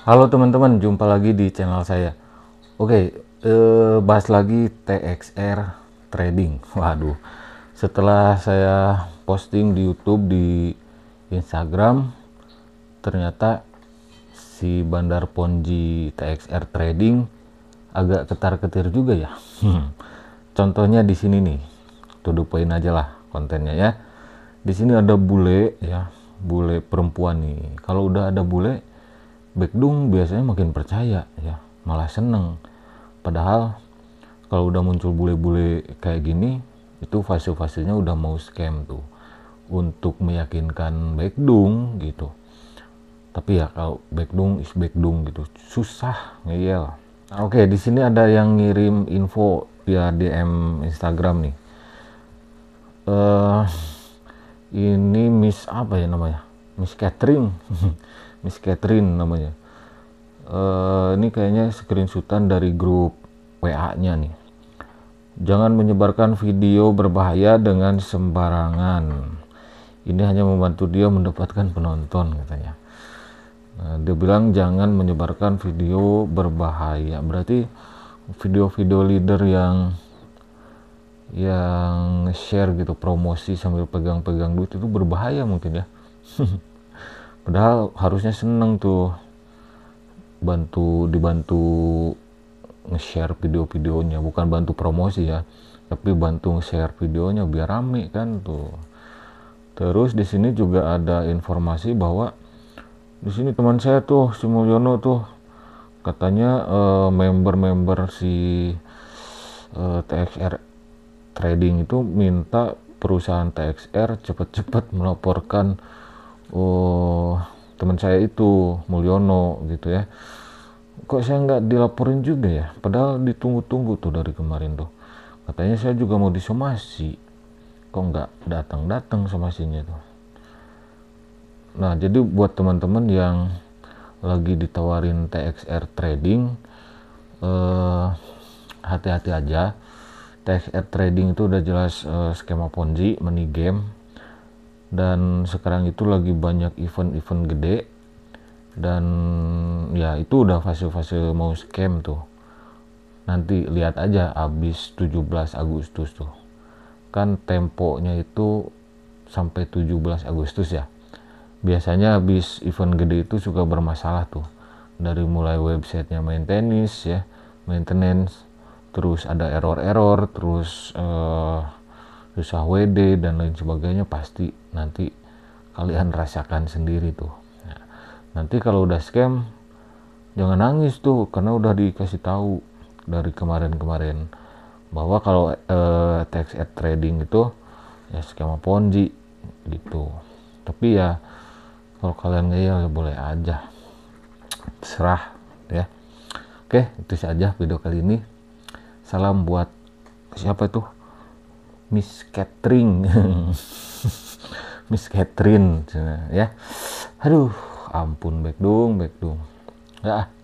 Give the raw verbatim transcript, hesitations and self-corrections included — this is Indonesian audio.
Halo teman-teman, jumpa lagi di channel saya. Oke, eh, bahas lagi T X R Trading. Waduh, setelah saya posting di YouTube, di Instagram, ternyata si bandar ponzi T X R Trading agak ketar-ketir juga ya. Hmm. Contohnya di sini nih, tudupain aja lah kontennya ya. Di sini ada bule ya, bule perempuan nih. Kalau udah ada bule, backdung biasanya makin percaya ya, malah seneng. Padahal kalau udah muncul bule-bule kayak gini, itu fase-fasenya udah mau scam tuh, untuk meyakinkan backdung gitu. Tapi ya kalau backdung is backdung gitu, susah ngeyel. Oke, di sini ada yang ngirim info via D M Instagram nih. Uh, ini Miss apa ya namanya? Miss Catherine. Miss Catherine namanya. Uh, ini kayaknya screenshotan dari grup W A-nya nih. Jangan menyebarkan video berbahaya dengan sembarangan. Ini hanya membantu dia mendapatkan penonton katanya. Nah, dia bilang jangan menyebarkan video berbahaya. Berarti video-video leader yang yang share gitu, promosi sambil pegang-pegang duit itu berbahaya mungkin ya. Padahal harusnya seneng tuh bantu dibantu nge-share video-videonya, bukan bantu promosi ya, tapi bantu nge-share videonya biar rame kan tuh. Terus di sini juga ada informasi bahwa di sini teman saya tuh si Mulyono tuh katanya member-member uh, si uh, T X R Trading itu minta perusahaan T X R cepet-cepet melaporkan oh teman saya itu Mulyono gitu ya. Kok saya nggak dilaporin juga ya, padahal ditunggu-tunggu tuh dari kemarin tuh, katanya saya juga mau disomasi, kok nggak datang-datang somasinya tuh. Nah, jadi buat teman-teman yang lagi ditawarin T X R Trading, hati-hati eh, aja. T X R Trading itu udah jelas eh, skema ponzi, money game. Dan sekarang itu lagi banyak event-event gede, dan ya itu udah fase-fase mau scam tuh. Nanti lihat aja abis tujuh belas Agustus tuh, kan temponya itu sampai tujuh belas Agustus ya. Biasanya abis event gede itu suka bermasalah tuh, dari mulai websitenya maintenance ya, maintenance, terus ada error-error, terus eh, susah W D dan lain sebagainya. Pasti nanti kalian rasakan sendiri tuh. Nah, nanti kalau udah scam jangan nangis tuh, karena udah dikasih tahu dari kemarin-kemarin bahwa kalau eh, T X R Trading itu ya skema ponzi gitu. Tapi ya kalau kalian ngeyel boleh aja, serah ya. Oke, itu saja video kali ini. Salam buat siapa tuh, Miss Catherine. Miss Catherine ya. Aduh, ampun backdung, backdung. Ya.